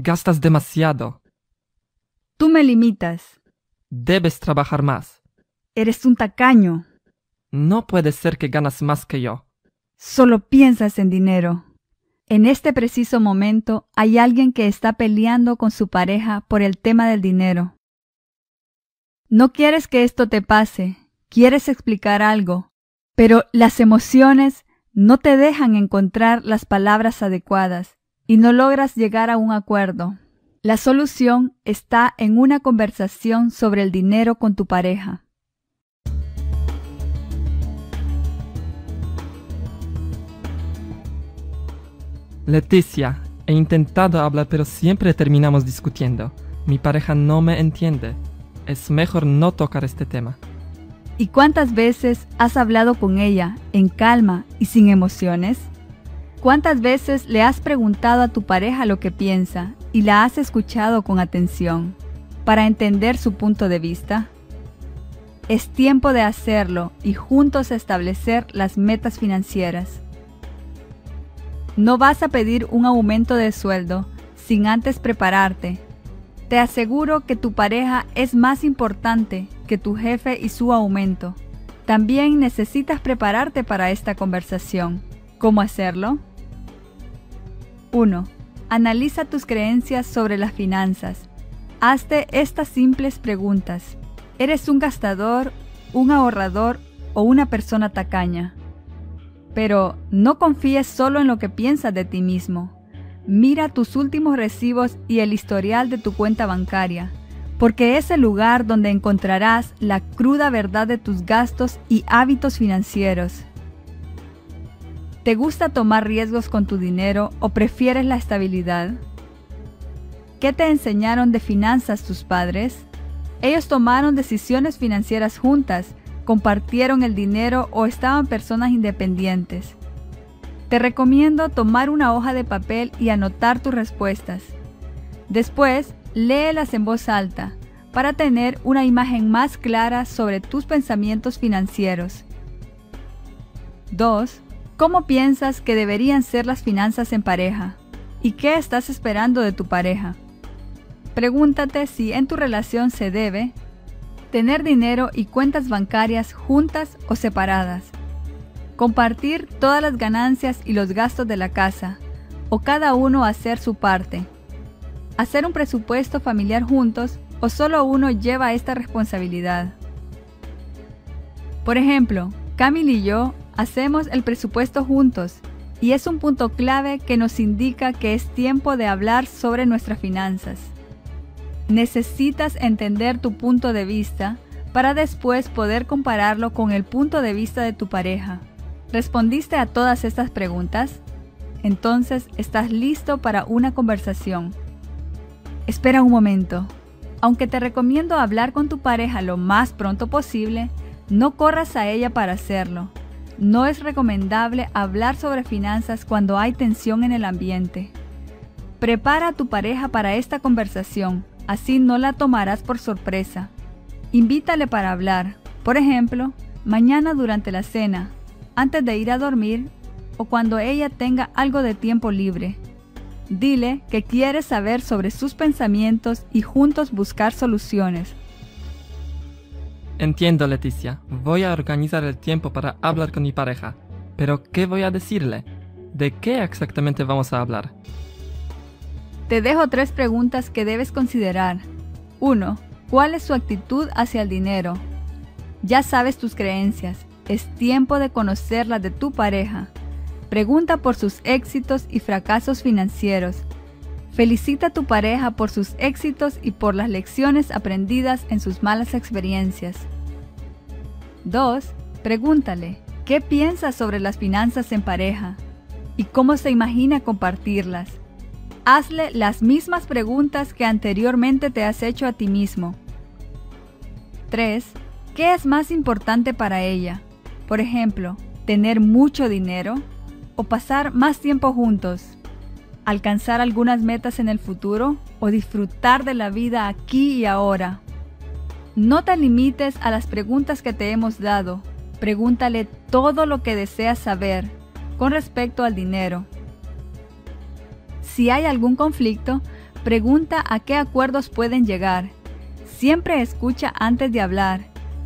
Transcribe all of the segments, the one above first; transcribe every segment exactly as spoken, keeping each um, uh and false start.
Gastas demasiado. Tú me limitas. Debes trabajar más. Eres un tacaño. No puede ser que ganas más que yo. Solo piensas en dinero. En este preciso momento hay alguien que está peleando con su pareja por el tema del dinero. No quieres que esto te pase, quieres explicar algo, pero las emociones no te dejan encontrar las palabras adecuadas y no logras llegar a un acuerdo. La solución está en una conversación sobre el dinero con tu pareja. Leticia, he intentado hablar pero siempre terminamos discutiendo. Mi pareja no me entiende. Es mejor no tocar este tema. ¿Y cuántas veces has hablado con ella en calma y sin emociones? ¿Cuántas veces le has preguntado a tu pareja lo que piensa y la has escuchado con atención para entender su punto de vista? Es tiempo de hacerlo y juntos establecer las metas financieras. No vas a pedir un aumento de sueldo sin antes prepararte. Te aseguro que tu pareja es más importante que tu jefe y su aumento. También necesitas prepararte para esta conversación. ¿Cómo hacerlo? uno. Analiza tus creencias sobre las finanzas. Hazte estas simples preguntas. ¿Eres un gastador, un ahorrador o una persona tacaña? Pero no confíes solo en lo que piensas de ti mismo. Mira tus últimos recibos y el historial de tu cuenta bancaria, porque es el lugar donde encontrarás la cruda verdad de tus gastos y hábitos financieros. ¿Te gusta tomar riesgos con tu dinero o prefieres la estabilidad? ¿Qué te enseñaron de finanzas tus padres? Ellos tomaron decisiones financieras juntas, compartieron el dinero o estaban personas independientes. Te recomiendo tomar una hoja de papel y anotar tus respuestas. Después, léelas en voz alta para tener una imagen más clara sobre tus pensamientos financieros. dos. ¿Cómo piensas que deberían ser las finanzas en pareja? ¿Y qué estás esperando de tu pareja? Pregúntate si en tu relación se debe tener dinero y cuentas bancarias juntas o separadas, compartir todas las ganancias y los gastos de la casa, o cada uno hacer su parte. Hacer un presupuesto familiar juntos o solo uno lleva esta responsabilidad. Por ejemplo, Camil y yo hacemos el presupuesto juntos y es un punto clave que nos indica que es tiempo de hablar sobre nuestras finanzas. Necesitas entender tu punto de vista para después poder compararlo con el punto de vista de tu pareja. ¿Respondiste a todas estas preguntas? Entonces estás listo para una conversación. Espera un momento. Aunque te recomiendo hablar con tu pareja lo más pronto posible, no corras a ella para hacerlo. No es recomendable hablar sobre finanzas cuando hay tensión en el ambiente. Prepara a tu pareja para esta conversación, así no la tomarás por sorpresa. Invítale para hablar, por ejemplo, mañana durante la cena, antes de ir a dormir o cuando ella tenga algo de tiempo libre. Dile que quieres saber sobre sus pensamientos y juntos buscar soluciones. Entiendo, Leticia. Voy a organizar el tiempo para hablar con mi pareja. Pero, ¿qué voy a decirle? ¿De qué exactamente vamos a hablar? Te dejo tres preguntas que debes considerar. uno. ¿Cuál es su actitud hacia el dinero? Ya sabes tus creencias. Es tiempo de conocer las de tu pareja. Pregunta por sus éxitos y fracasos financieros. Felicita a tu pareja por sus éxitos y por las lecciones aprendidas en sus malas experiencias. dos. Pregúntale, ¿qué piensa sobre las finanzas en pareja? ¿Y cómo se imagina compartirlas? Hazle las mismas preguntas que anteriormente te has hecho a ti mismo. tres. ¿Qué es más importante para ella? Por ejemplo, ¿tener mucho dinero o pasar más tiempo juntos? ¿Alcanzar algunas metas en el futuro o disfrutar de la vida aquí y ahora? No te limites a las preguntas que te hemos dado. Pregúntale todo lo que deseas saber con respecto al dinero. Si hay algún conflicto, Pregunta a qué acuerdos pueden llegar. Siempre escucha antes de hablar.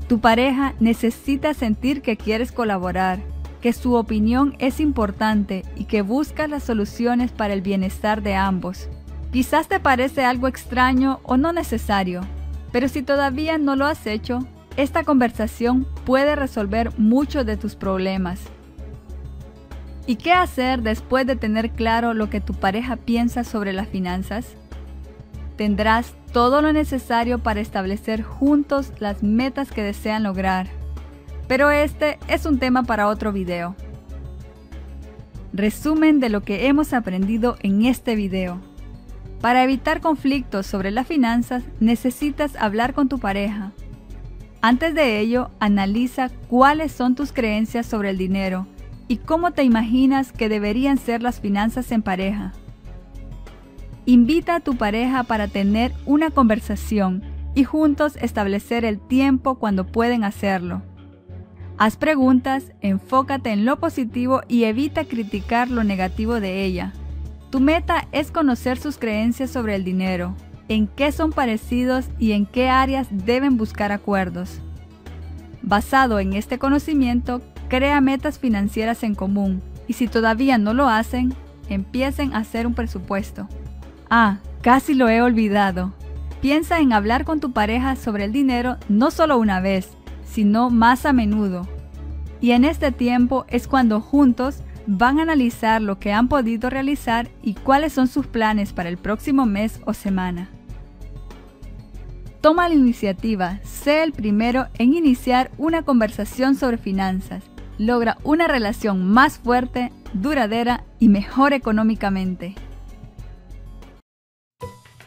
Tu pareja necesita sentir que quieres colaborar, que su opinión es importante y que buscas las soluciones para el bienestar de ambos. Quizás te parece algo extraño o no necesario, pero si todavía no lo has hecho, esta conversación puede resolver muchos de tus problemas. ¿Y qué hacer después de tener claro lo que tu pareja piensa sobre las finanzas? Tendrás todo lo necesario para establecer juntos las metas que desean lograr. Pero este es un tema para otro video. Resumen de lo que hemos aprendido en este video. Para evitar conflictos sobre las finanzas, necesitas hablar con tu pareja. Antes de ello, analiza cuáles son tus creencias sobre el dinero y cómo te imaginas que deberían ser las finanzas en pareja. Invita a tu pareja para tener una conversación y juntos establecer el tiempo cuando pueden hacerlo. Haz preguntas, enfócate en lo positivo y evita criticar lo negativo de ella. Tu meta es conocer sus creencias sobre el dinero, en qué son parecidos y en qué áreas deben buscar acuerdos. Basado en este conocimiento, crea metas financieras en común y si todavía no lo hacen, empiecen a hacer un presupuesto. Ah, casi lo he olvidado. Piensa en hablar con tu pareja sobre el dinero no solo una vez, sino más a menudo. Y en este tiempo es cuando juntos van a analizar lo que han podido realizar y cuáles son sus planes para el próximo mes o semana. Toma la iniciativa, sé el primero en iniciar una conversación sobre finanzas. Logra una relación más fuerte, duradera y mejor económicamente.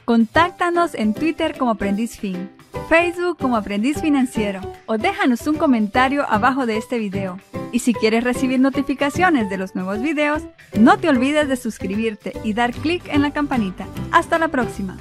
Contáctanos en Twitter como Aprendiz Fin, Facebook como Aprendiz Financiero o déjanos un comentario abajo de este video. Y si quieres recibir notificaciones de los nuevos videos, no te olvides de suscribirte y dar clic en la campanita. ¡Hasta la próxima!